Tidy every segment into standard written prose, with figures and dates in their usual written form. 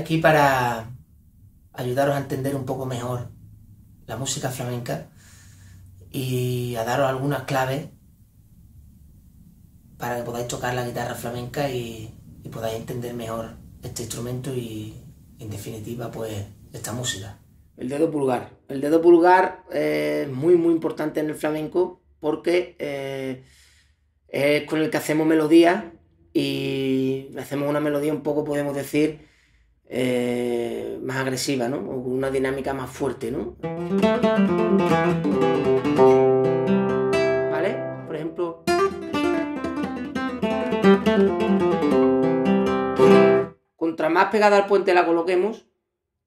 aquí para ayudaros a entender un poco mejor la música flamenca y a daros algunas claves para que podáis tocar la guitarra flamenca y podáis entender mejor este instrumento y, en definitiva, pues esta música. El dedo pulgar. El dedo pulgar es muy importante en el flamenco porque es con el que hacemos melodías y hacemos una melodía un poco, podemos decir, más agresiva, ¿no? O con una dinámica más fuerte, ¿no? ¿Vale? Por ejemplo... Contra más pegada al puente la coloquemos,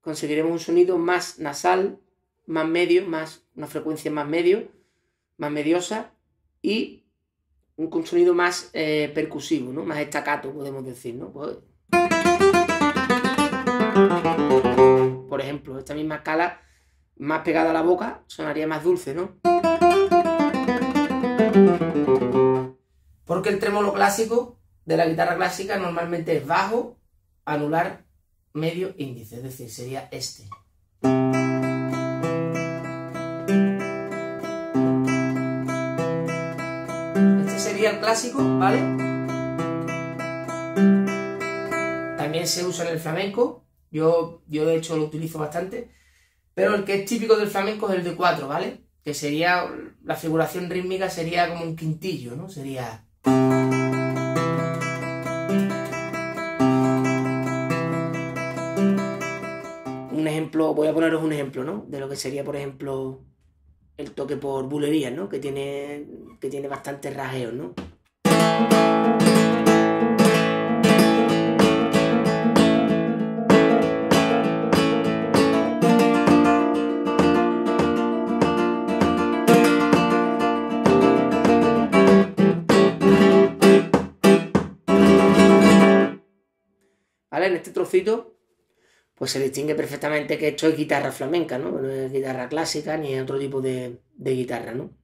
conseguiremos un sonido más nasal, más medio, una frecuencia más medio, más mediosa y un sonido más percusivo, ¿no? Más estacato, podemos decir, ¿no? Pues... Por ejemplo, esta misma escala más pegada a la boca sonaría más dulce, ¿no? Porque el tremolo clásico de la guitarra clásica normalmente es bajo, anular, medio, índice, es decir, sería este. Este sería el clásico, ¿vale? También se usa en el flamenco, yo de hecho lo utilizo bastante, pero el que es típico del flamenco es el de 4, ¿vale? Que sería, la figuración rítmica sería como un quintillo, ¿no? Sería... Voy a poneros un ejemplo, ¿no? De lo que sería, por ejemplo, el toque por bulerías, ¿no? Que tiene bastante rasgueo, ¿no? ¿Vale? En este trocito pues se distingue perfectamente que esto es guitarra flamenca, ¿no? No es guitarra clásica ni otro tipo de guitarra, ¿no?